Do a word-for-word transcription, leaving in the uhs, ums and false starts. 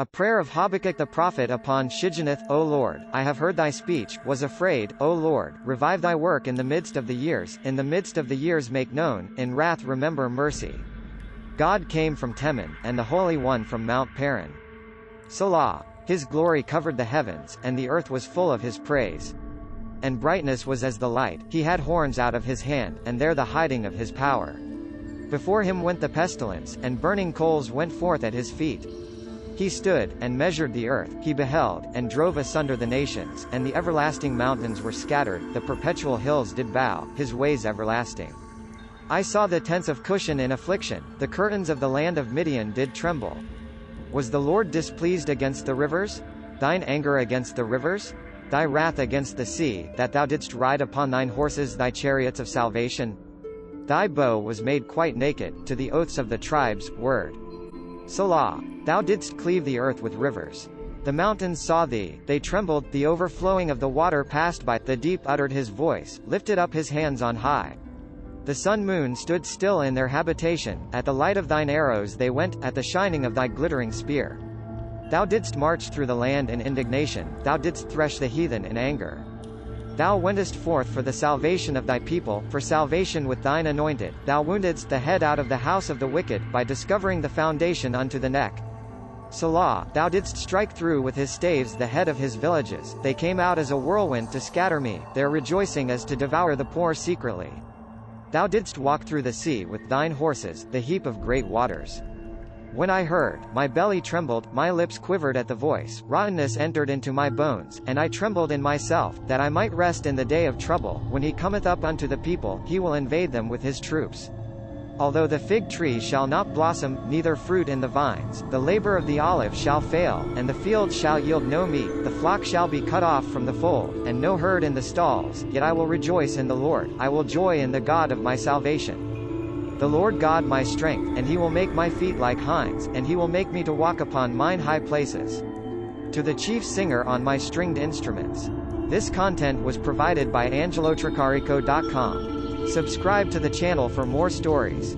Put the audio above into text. A prayer of Habakkuk the prophet upon Shigionoth. O Lord, I have heard thy speech, was afraid. O Lord, revive thy work in the midst of the years, in the midst of the years make known, in wrath remember mercy. God came from Teman, and the Holy One from Mount Paran. Selah. His glory covered the heavens, and the earth was full of his praise. And brightness was as the light, he had horns out of his hand, and there the hiding of his power. Before him went the pestilence, and burning coals went forth at his feet. He stood, and measured the earth, he beheld, and drove asunder the nations, and the everlasting mountains were scattered, the perpetual hills did bow, his ways everlasting. I saw the tents of Cushan in affliction, the curtains of the land of Midian did tremble. Was the Lord displeased against the rivers? Thine anger against the rivers? Thy wrath against the sea, that thou didst ride upon thine horses, thy chariots of salvation? Thy bow was made quite naked, to the oaths of the tribes, word. Selah. Thou didst cleave the earth with rivers. The mountains saw thee, they trembled, the overflowing of the water passed by, the deep uttered his voice, lifted up his hands on high. The sun moon stood still in their habitation, at the light of thine arrows they went, at the shining of thy glittering spear. Thou didst march through the land in indignation, thou didst thresh the heathen in anger. Thou wentest forth for the salvation of thy people, for salvation with thine anointed, thou woundedst the head out of the house of the wicked, by discovering the foundation unto the neck. Selah. Thou didst strike through with his staves the head of his villages, they came out as a whirlwind to scatter me, their rejoicing as to devour the poor secretly. Thou didst walk through the sea with thine horses, the heap of great waters. When I heard, my belly trembled, my lips quivered at the voice, rottenness entered into my bones, and I trembled in myself, that I might rest in the day of trouble. When he cometh up unto the people, he will invade them with his troops. Although the fig tree shall not blossom, neither fruit in the vines, the labor of the olive shall fail, and the field shall yield no meat, the flock shall be cut off from the fold, and no herd in the stalls, yet I will rejoice in the Lord, I will joy in the God of my salvation. The Lord God my strength, and he will make my feet like hinds, and he will make me to walk upon mine high places. To the chief singer on my stringed instruments. This content was provided by Angelo Tricarico dot com. Subscribe to the channel for more stories.